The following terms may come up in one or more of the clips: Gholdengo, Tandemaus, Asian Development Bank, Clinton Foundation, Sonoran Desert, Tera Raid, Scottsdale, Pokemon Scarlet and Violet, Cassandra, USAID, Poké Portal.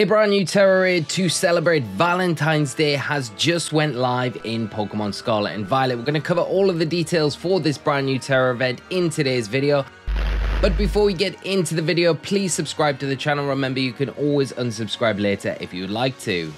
A brand new Tera Raid to celebrate Valentine's Day has just went live in Pokemon Scarlet and Violet. We're going to cover all of the details for this brand new Tera event in today's video. But before we get into the video, please subscribe to the channel. Remember, you can always unsubscribe later if you'd like to.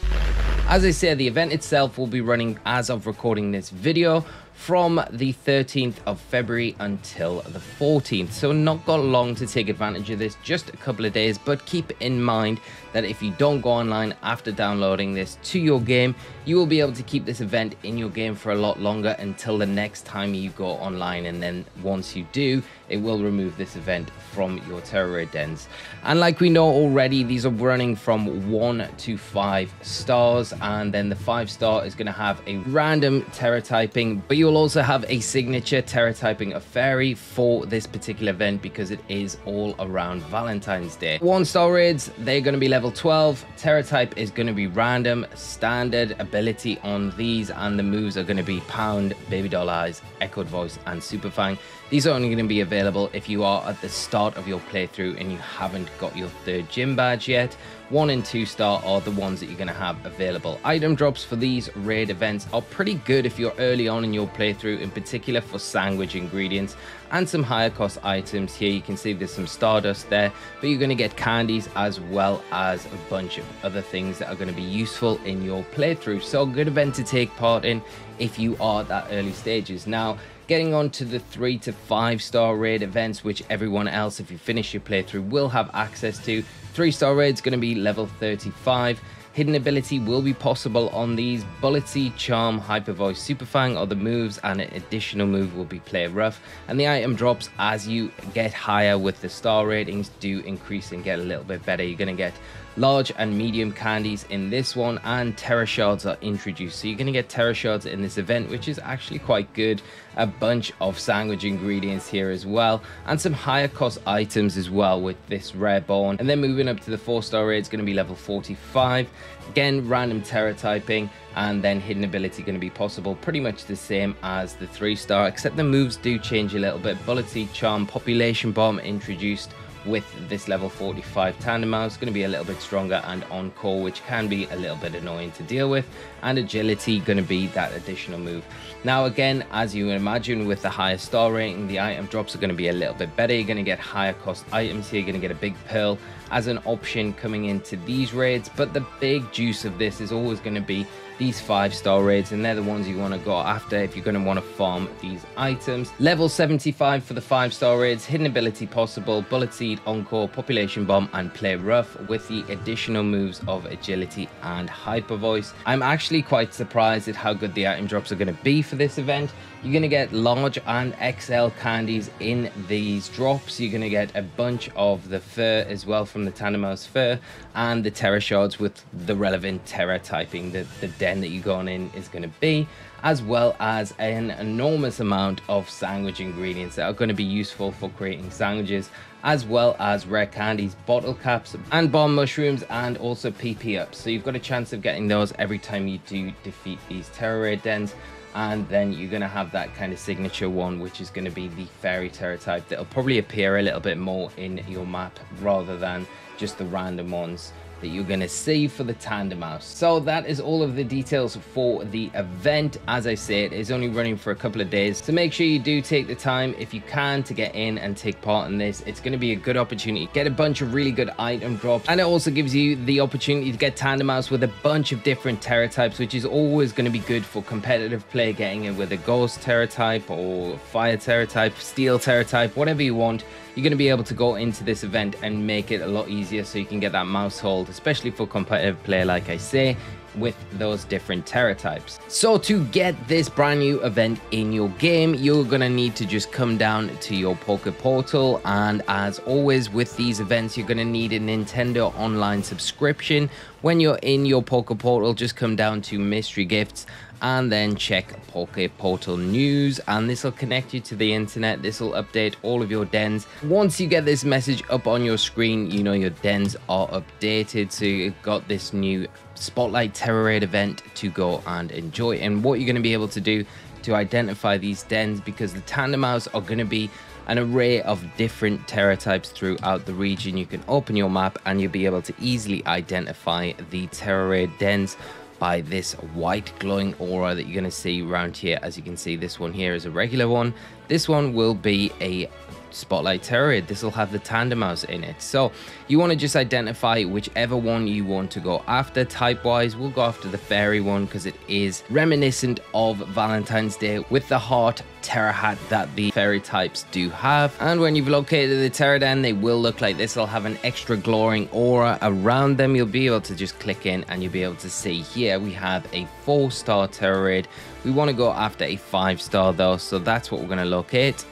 As I say, the event itself will be running as of recording this video from the 13th of February until the 14th. So not got long to take advantage of this, just a couple of days, but keep in mind that if you don't go online after downloading this to your game, you will be able to keep this event in your game for a lot longer until the next time you go online. And then once you do, it will remove this event from your Tera Raid dens. And like we know already, these are running from 1 to 5 stars. And then the 5-star is gonna have a random Tera typing, but you'll also have a signature Tera typing of Fairy for this particular event because it is all around Valentine's Day. 1-star raids, they're going to be level 12. Tera type is going to be random, standard ability on these, and the moves are going to be Pound, Baby Doll Eyes, Echoed Voice, and Super Fang. These are only going to be available if you are at the start of your playthrough and you haven't got your 3rd gym badge yet. 1- and 2-star are the ones that you're going to have available. Item drops for these raid events are pretty good if you're early on in your playthrough, in particular for sandwich ingredients and some higher cost items. Here you can see there's some Stardust there, but you're going to get candies as well as a bunch of other things that are going to be useful in your playthrough. So a good event to take part in if you are at that early stages. Now, getting on to the 3- to 5-star raid events, which everyone else, if you finish your playthrough, will have access to. 3-star raid's going to be level 35. Hidden ability will be possible on these. Bullet Seed, Charm, Hyper Voice, Super Fang are the moves, and an additional move will be Play Rough. And the item drops as you get higher with the star ratings do increase and get a little bit better. You're going to get large and medium candies in this one, and Tera Shards are introduced. So you're going to get Tera Shards in this event, which is actually quite good. A bunch of sandwich ingredients here as well, and some higher cost items as well with this rare bone. And then moving up to the 4-star raid is going to be level 45. Again, random Tera typing, and then hidden ability going to be possible, pretty much the same as the 3-star, except the moves do change a little bit. Bullet Seed, Charm, Population Bomb introduced with this level 45 Tandemaus, going to be a little bit stronger and on call, which can be a little bit annoying to deal with, and agility going to be that additional move. Now again, as you imagine, with the higher star rating, the item drops are going to be a little bit better. You're going to get higher cost items here. You're going to get a big pearl as an option coming into these raids, but the big juice of this is always going to be these 5-star raids, and they're the ones you want to go after if you're going to want to farm these items. Level 75 for the 5-star raids, hidden ability possible, Bullet Seed, Encore, Population Bomb, and Play Rough, with the additional moves of agility and Hyper Voice. I'm actually quite surprised at how good the item drops are going to be for this event. You're going to get large and XL candies in these drops. You're going to get a bunch of the fur as well from the Tandemaus fur, and the Tera Shards with the relevant Tera typing that the den that you're going in is going to be, as well as an enormous amount of sandwich ingredients that are going to be useful for creating sandwiches, as well as rare candies, bottle caps, and bomb mushrooms, and also PP ups. So you've got a chance of getting those every time you do defeat these Tera Raid dens. And then you're going to have that kind of signature one, which is going to be the Fairy Tera type that'll probably appear a little bit more in your map rather than just the random ones that you're going to see for the Tandemaus. So that is all of the details for the event. As I say, it is only running for a couple of days, so make sure you do take the time if you can to get in and take part in this. It's going to be a good opportunity, get a bunch of really good item drops, and it also gives you the opportunity to get Tandemaus with a bunch of different Tera types, which is always going to be good for competitive play, getting it with a Ghost Tera type or Fire Tera type, Steel Tera type, whatever you want. You're going to be able to go into this event and make it a lot easier so you can get that mouse hold, especially for competitive play, like I say, with those different Tera types. So to get this brand new event in your game, you're going to need to just come down to your Poké Portal, and as always with these events, you're going to need a Nintendo Online subscription. When you're in your Poké Portal, just come down to Mystery Gifts and then check Poké Portal News, and this will connect you to the internet. This will update all of your dens. Once you get this message up on your screen, you know your dens are updated, so you've got this new Spotlight Tera Raid event to go and enjoy. And what you're going to be able to do to identify these dens, because the Tandemaus are going to be an array of different Tera types throughout the region. You can open your map and you'll be able to easily identify the Tera Raid dens by this white glowing aura that you're going to see around here. As you can see, this one here is a regular one. This one will be a Spotlight Tera Raid. This will have the Tandemaus in it. So you want to just identify whichever one you want to go after. Type wise, we'll go after the fairy one because it is reminiscent of Valentine's Day with the heart Tera hat that the fairy types do have. And when you've located the Tera den, they will look like this. They'll have an extra glowing aura around them. You'll be able to just click in and you'll be able to see here we have a 4-star Tera Raid. We want to go after a 5-star though, so that's what we're going to locate.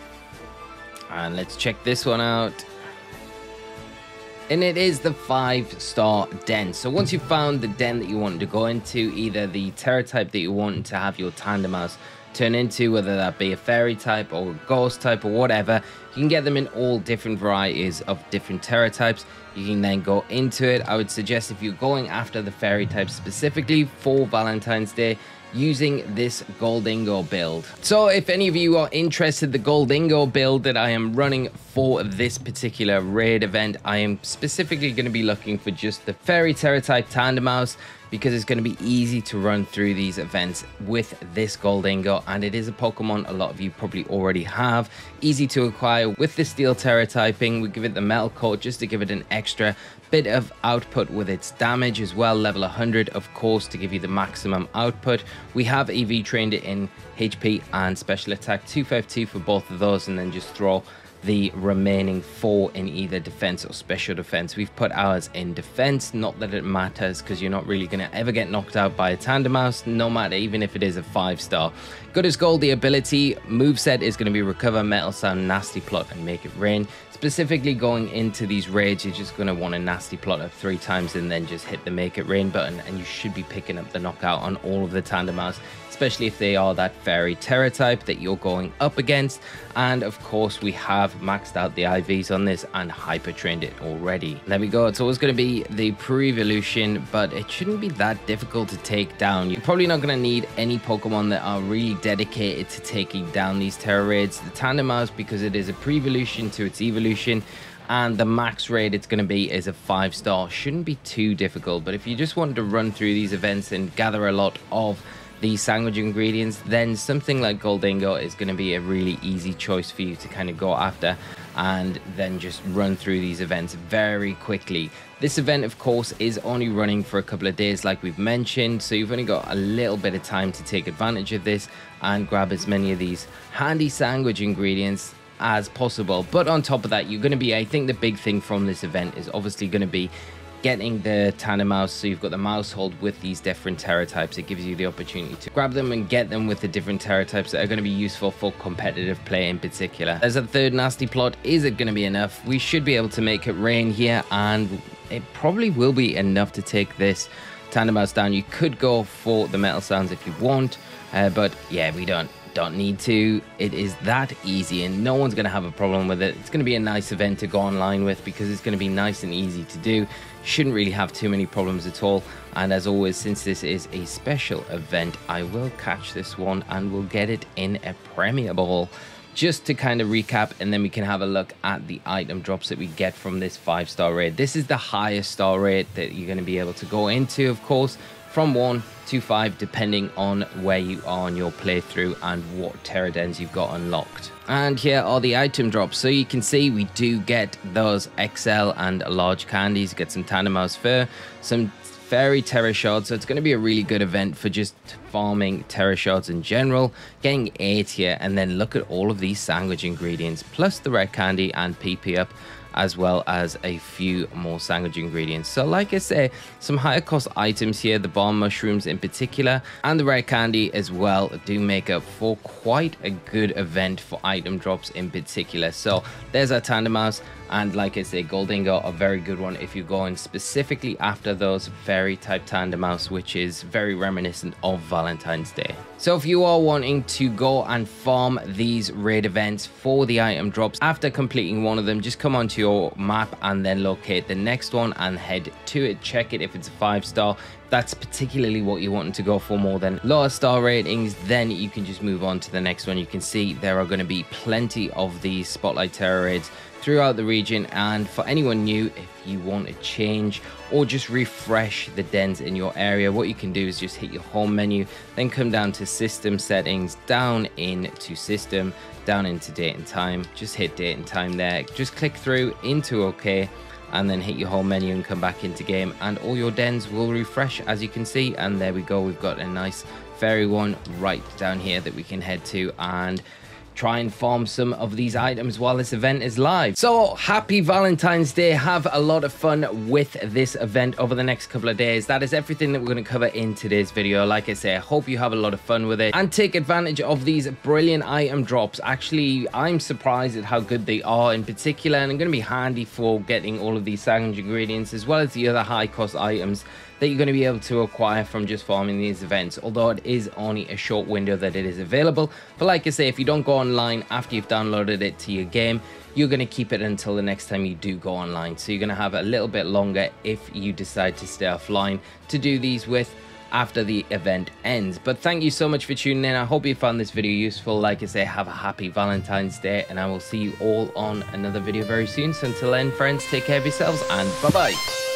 And let's check this one out. And it is the 5-star den. So once you've found the den that you want to go into, either the Tera type that you want to have your Tandemaus turn into, whether that be a fairy type or a ghost type or whatever, you can get them in all different varieties of different Tera types. You can then go into it. I would suggest if you're going after the fairy type specifically for Valentine's Day, using this Gholdengo build. So if any of you are interested, the Gholdengo build that I am running for this particular raid event, I am specifically going to be looking for just the fairy Tera type Tandemaus, because it's going to be easy to run through these events with this Gholdengo, and it is a Pokemon a lot of you probably already have, easy to acquire with the steel Tera typing. We give it the metal coat just to give it an extra bit of output with its damage as well, level 100 of course, to give you the maximum output. We have EV trained it in HP and special attack 252 for both of those, and then just throw the remaining 4 in either defense or special defense. We've put ours in defense, not that it matters, because you're not really going to ever get knocked out by a Tandemaus, no matter, even if it is a 5-star. Good as gold, the ability moveset is going to be recover, metal sound, nasty plot, and make it rain. Specifically going into these raids, you're just going to want a nasty plot up 3 times and then just hit the make it rain button, and you should be picking up the knockout on all of the Tandemaus, especially if they are that fairy Tera type that you're going up against. And of course, we have maxed out the IVs on this and hyper trained it already. There we go. It's always going to be the pre-evolution, but it shouldn't be that difficult to take down. You're probably not going to need any Pokemon that are really dedicated to taking down these Tera Raids. The Tandemaus, because it is a pre-evolution to its evolution, and the max raid it's going to be is a 5-star, shouldn't be too difficult. But if you just wanted to run through these events and gather a lot of the sandwich ingredients, then something like Gholdengo is going to be a really easy choice for you to kind of go after and then just run through these events very quickly. This event of course is only running for a couple of days like we've mentioned, so you've only got a little bit of time to take advantage of this and grab as many of these handy sandwich ingredients as possible. But on top of that, you're going to be, I think the big thing from this event is obviously going to be getting the Tandemaus. So you've got the mouse hold with these different Tera types. It gives you the opportunity to grab them and get them with the different Tera types that are going to be useful for competitive play in particular. There's a third nasty plot. Is it going to be enough? We should be able to make it rain here, and it probably will be enough to take this Tandemaus down. You could go for the metal sounds if you want, but yeah, we don't need to. It is that easy and no one's going to have a problem with it. It's going to be a nice event to go online with because it's going to be nice and easy to do. Shouldn't really have too many problems at all. And as always, since this is a special event, I will catch this one and we'll get it in a Premier Ball just to kind of recap, and then we can have a look at the item drops that we get from this 5-star raid. This is the highest star raid that you're going to be able to go into, of course, from 1 to 5 depending on where you are on your playthrough and what Tera dens you've got unlocked. And here are the item drops. So you can see we do get those XL and large candies, get some Tandemaus fur, some fairy Tera shards. So it's going to be a really good event for just farming Tera shards in general, getting 8 here, and then look at all of these sandwich ingredients plus the red candy and PP up, as well as a few more sandwich ingredients. So like I say, some higher cost items here, the bomb mushrooms in particular and the rare candy as well, do make up for quite a good event for item drops in particular. So there's our Tandemaus, and like I say, Gholdengo, a very good one if you're going specifically after those fairy type Tandemaus, which is very reminiscent of Valentine's Day. So if you are wanting to go and farm these raid events for the item drops, after completing one of them, just come onto your map and then locate the next one and head to it. Check it if it's a 5-star. that's particularly what you want to go for more than lower star ratings, then you can just move on to the next one. You can see there are going to be plenty of these Spotlight Tera Raids throughout the region, and for anyone new, if you want to change or just refresh the dens in your area, what you can do is just hit your home menu, then come down to system settings, down into system, down into date and time, just hit date and time there, just click through into OK, and then hit your home menu and come back into game, and all your dens will refresh, as you can see. And there we go, we've got a nice fairy one right down here that we can head to and try and farm some of these items while this event is live. So happy Valentine's Day. Have a lot of fun with this event over the next couple of days. That is everything that we're going to cover in today's video. Like I say, I hope you have a lot of fun with it and take advantage of these brilliant item drops. Actually, I'm surprised at how good they are in particular, and I'm going to be handy for getting all of these second ingredients as well as the other high cost items that you're going to be able to acquire from just farming these events, although it is only a short window that it is available. But like I say, if you don't go online after you've downloaded it to your game, you're going to keep it until the next time you do go online. So you're going to have a little bit longer if you decide to stay offline to do these with after the event ends. But thank you so much for tuning in. I hope you found this video useful. Like I say, have a happy Valentine's Day, and I will see you all on another video very soon. So until then, friends, take care of yourselves and bye-bye.